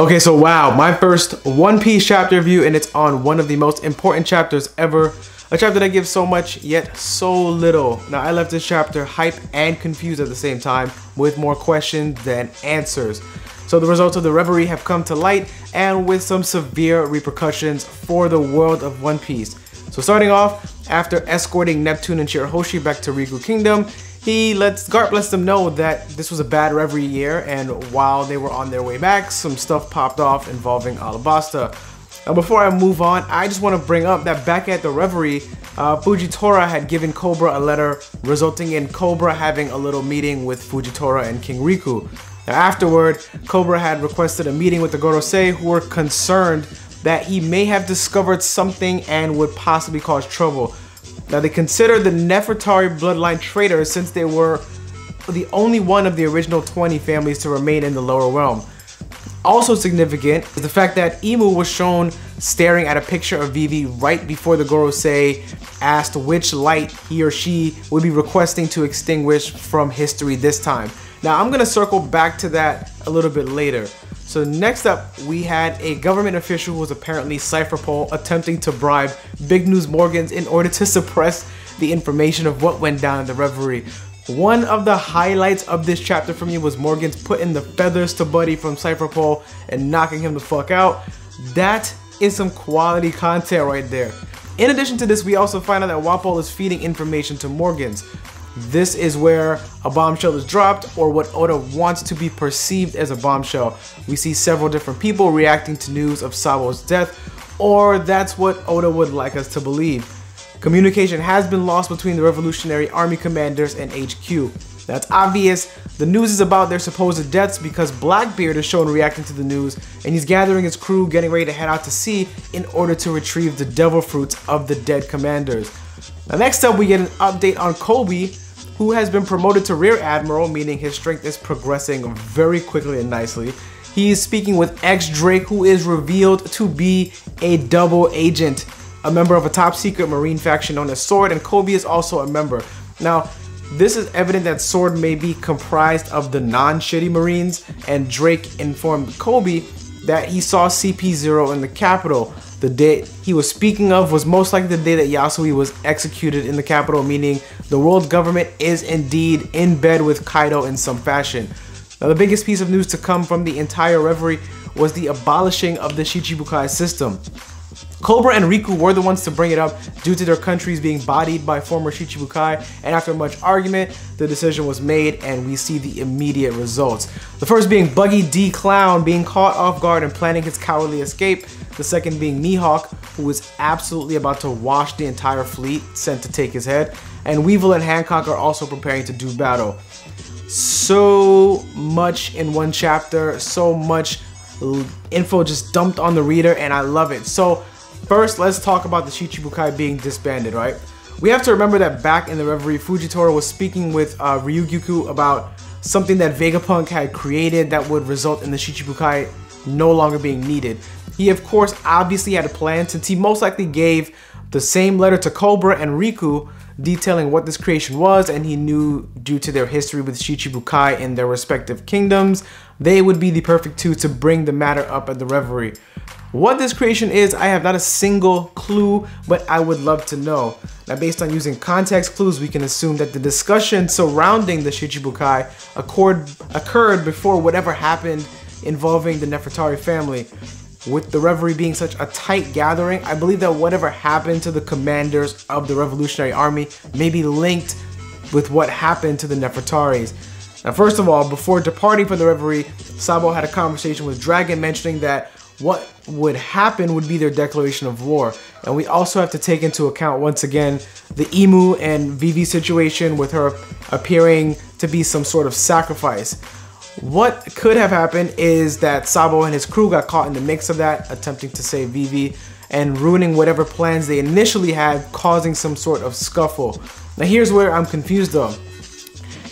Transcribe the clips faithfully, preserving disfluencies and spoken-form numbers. Okay, so wow, my first One Piece chapter review, and it's on one of the most important chapters ever. A chapter that gives so much, yet so little. Now, I left this chapter hyped and confused at the same time, with more questions than answers. So the results of the Reverie have come to light, and with some severe repercussions for the world of One Piece. So starting off, after escorting Neptune and Shirahoshi back to Riku Kingdom, he lets, Garp lets them know that this was a bad Reverie year, and while they were on their way back, some stuff popped off involving Alabasta. Now, before I move on, I just want to bring up that back at the Reverie, uh, Fujitora had given Cobra a letter, resulting in Cobra having a little meeting with Fujitora and King Riku. Now, afterward, Cobra had requested a meeting with the Gorosei, who were concerned that he may have discovered something and would possibly cause trouble. Now, they considered the Nefertari bloodline traitors, since they were the only one of the original twenty families to remain in the lower realm. Also significant is the fact that Imu was shown staring at a picture of Vivi right before the Gorosei asked which light he or she would be requesting to extinguish from history this time. Now, I'm gonna circle back to that a little bit later. So next up, we had a government official who was apparently Cipher Pol attempting to bribe Big News Morgans in order to suppress the information of what went down in the Reverie. One of the highlights of this chapter for me was Morgan's putting the feathers to Buddy from Cipher Pol and knocking him the fuck out. That is some quality content right there. In addition to this, we also find out that Wapol is feeding information to Morgans. This is where a bombshell is dropped, or what Oda wants to be perceived as a bombshell. We see several different people reacting to news of Sabo's death, or that's what Oda would like us to believe. Communication has been lost between the Revolutionary Army commanders and H Q. That's obvious. The news is about their supposed deaths because Blackbeard is shown reacting to the news, and he's gathering his crew, getting ready to head out to sea in order to retrieve the devil fruits of the dead commanders. Now, next up, we get an update on Koby, who has been promoted to Rear Admiral, meaning his strength is progressing very quickly and nicely. He is speaking with X-Drake, who is revealed to be a double agent, a member of a top-secret marine faction known as SWORD, and Koby is also a member. Now, this is evident that SWORD may be comprised of the non-shitty marines, and Drake informed Koby that he saw C P zero in the capital. The day he was speaking of was most likely the day that Yasui was executed in the capital, meaning the world government is indeed in bed with Kaido in some fashion. Now, the biggest piece of news to come from the entire Reverie was the abolishing of the Shichibukai system. Cobra and Riku were the ones to bring it up due to their countries being bodied by former Shichibukai, and after much argument, the decision was made, and we see the immediate results. The first being Buggy D Clown being caught off guard and planning his cowardly escape. The second being Mihawk, who was absolutely about to wash the entire fleet sent to take his head. And Weevil and Hancock are also preparing to do battle. So much in one chapter, so much info just dumped on the reader, and I love it. So first, let's talk about the Shichibukai being disbanded, right? We have to remember that back in the Reverie, Fujitora was speaking with uh, Ryugyuku about something that Vegapunk had created that would result in the Shichibukai no longer being needed. He, of course, obviously had a plan, since he most likely gave the same letter to Cobra and Riku detailing what this creation was, and he knew due to their history with Shichibukai in their respective kingdoms, they would be the perfect two to bring the matter up at the Reverie. What this creation is, I have not a single clue, but I would love to know. Now, based on using context clues, we can assume that the discussion surrounding the Shichibukai occurred, occurred before whatever happened involving the Nefertari family. With the Reverie being such a tight gathering, I believe that whatever happened to the commanders of the Revolutionary Army may be linked with what happened to the Nefertaris. Now, first of all, before departing from the Reverie, Sabo had a conversation with Dragon, mentioning that what would happen would be their declaration of war. And we also have to take into account, once again, the Imu and Vivi situation, with her appearing to be some sort of sacrifice. What could have happened is that Sabo and his crew got caught in the mix of that, attempting to save Vivi and ruining whatever plans they initially had, causing some sort of scuffle. Now, here's where I'm confused though.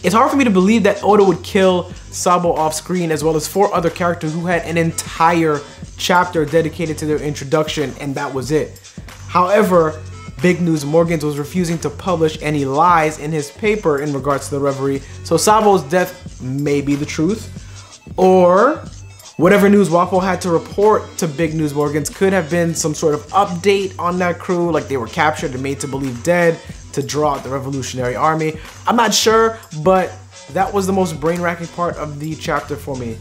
It's hard for me to believe that Oda would kill Sabo off screen, as well as four other characters who had an entire chapter dedicated to their introduction, and that was it. However, Big News Morgans was refusing to publish any lies in his paper in regards to the Reverie, so Sabo's death may be the truth. Or Whatever news Wapol had to report to Big News Morgans could have been some sort of update on that crew, like they were captured and made to believe dead to draw out the Revolutionary Army. I'm not sure, but that was the most brain-racking part of the chapter for me.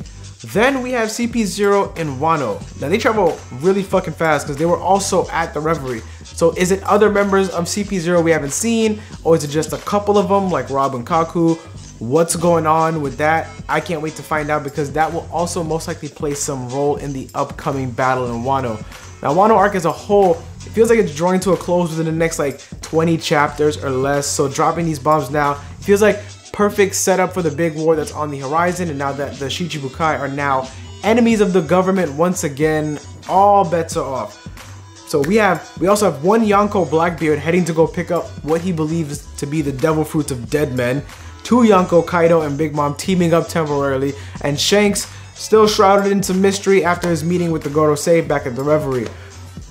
Then we have C P zero and Wano. Now they travel really fucking fast because they were also at the Reverie. So is it other members of C P zero we haven't seen, or is it just a couple of them like Rob and Kaku? What's going on with that? I can't wait to find out because that will also most likely play some role in the upcoming battle in Wano. Now Wano arc as a whole, it feels like it's drawing to a close within the next like twenty chapters or less. So dropping these bombs now, it feels like perfect setup for the big war that's on the horizon, and now that the Shichibukai are now enemies of the government once again, all bets are off. So we have, we also have one Yonko Blackbeard heading to go pick up what he believes to be the devil fruits of dead men, two Yonko, Kaido and Big Mom teaming up temporarily, and Shanks still shrouded into mystery after his meeting with the Gorosei back at the Reverie.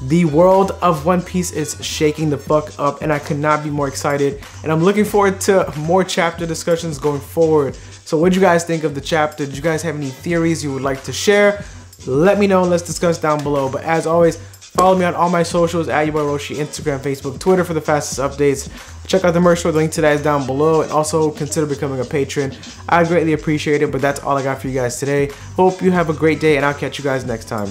The world of One Piece is shaking the fuck up and I could not be more excited, and I'm looking forward to more chapter discussions going forward. So what did you guys think of the chapter? Did you guys have any theories you would like to share? Let me know and let's discuss down below. But as always, follow me on all my socials at your boy Roshi, Instagram, Facebook, Twitter for the fastest updates. Check out the merch store, the link to that is down below, and also consider becoming a patron. I'd greatly appreciate it, but that's all I got for you guys today. Hope you have a great day and I'll catch you guys next time.